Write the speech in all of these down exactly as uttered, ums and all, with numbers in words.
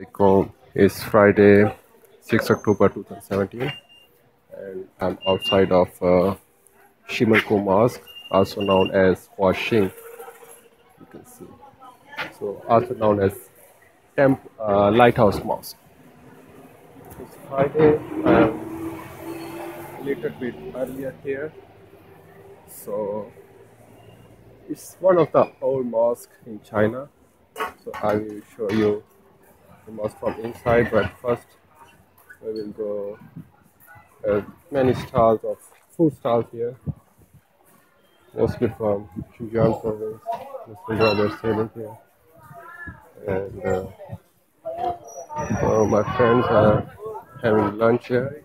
Assalamualaikum. It's Friday, sixth October two thousand seventeen, and I'm outside of uh, Ximenkou Mosque, also known as Huaisheng. You can see, so also known as Temp uh, Lighthouse Mosque. It's Friday. I'm a little bit earlier here, so it's one of the old mosques in China. So I will show you the mosque from inside, but first we will go uh, many stalls of food stalls here, mostly from Xinjiang province. Mostly brothers table here, and uh, so my friends are having lunch here.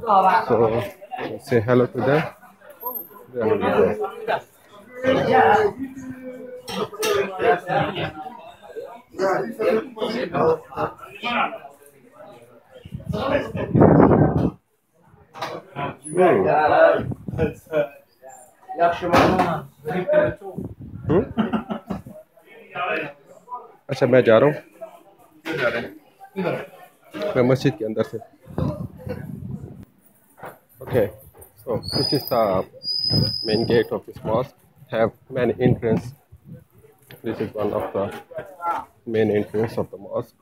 So I'll say hello to them. Then we go. Yeah. अच्छा मैं जा रहा हूँ मैं मस्जिद के अंदर से okay so this is the main gate of this mosque have many entrance this is one of the main entrance of the mosque.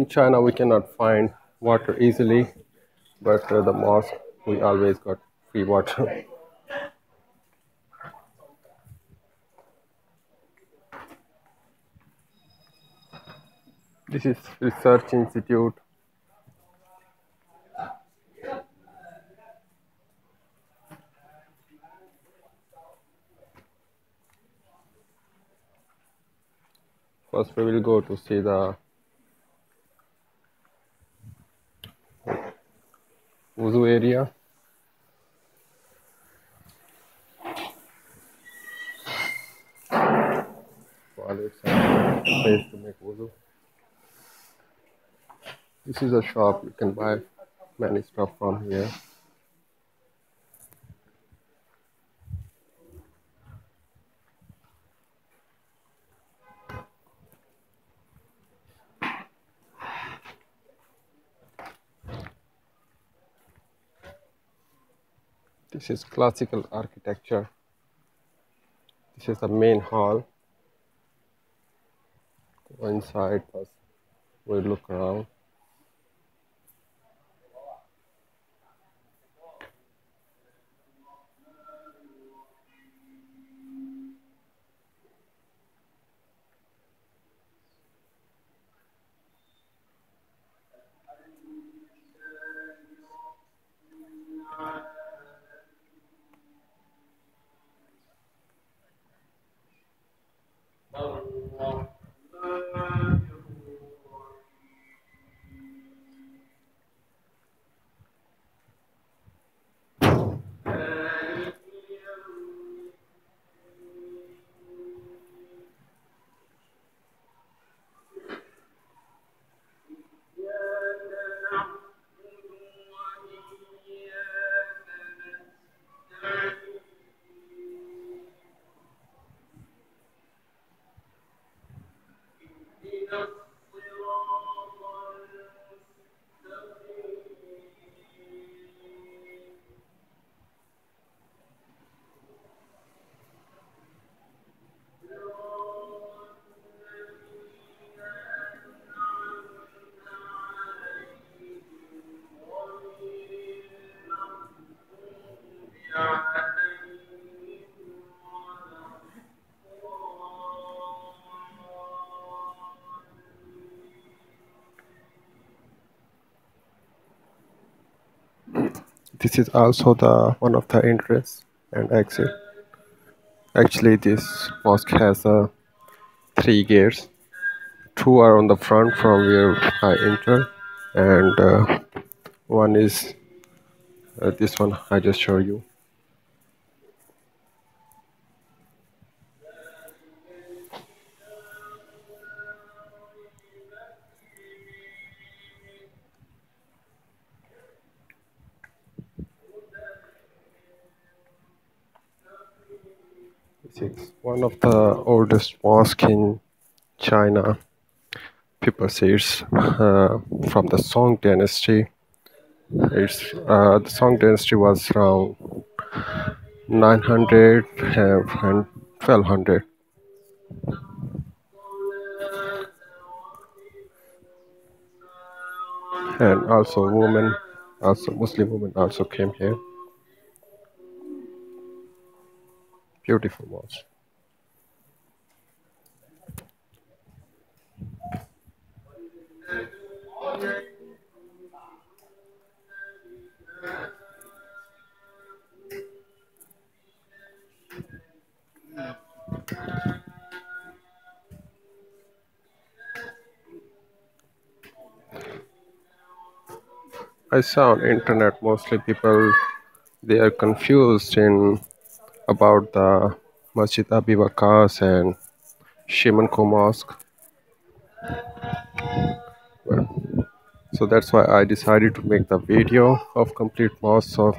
In China we cannot find water easily, but uh, the mosque we always got free water. This is research institute. First we will go to see the Uzu area. Place to make Uzu. This is a shop, you can buy many stuff from here. This is classical architecture. This is the main hall. Go inside, first we look around. This is also the one of the entrance and exit. Actually this mosque has uh, three gates. Two are on the front from where I enter, and uh, one is uh, this one I just showed you. It's one of the oldest mosques in China, people say it's uh, from the Song Dynasty. It's uh, the Song Dynasty was around nine hundred and twelve hundred. And also women, also Muslim women also came here. Beautiful mosque. I saw on internet mostly people, they are confused in about the Masjid Abi Waqqas and Ximenkou Mosque. So that's why I decided to make the video of complete mosques of .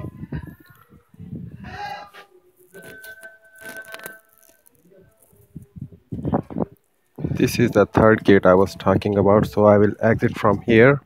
This is the third gate I was talking about, so I will exit from here